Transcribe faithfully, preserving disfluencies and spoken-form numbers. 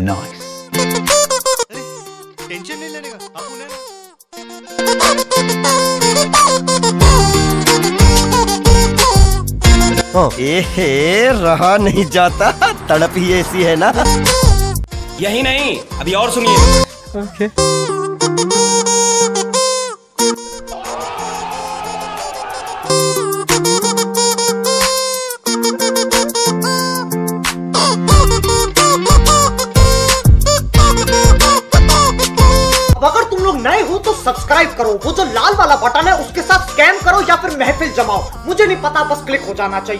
Nice. Tension नहीं लेने का आप उन्हें। एहे रहा नहीं जाता, तड़प ही ऐसी है ना। यही नहीं, अभी और सुनिए। ओके नए हो तो सब्सक्राइब करो, वो जो लाल वाला बटन है उसके साथ स्कैम करो या फिर महफिल जमाओ, मुझे नहीं पता, बस क्लिक हो जाना चाहिए।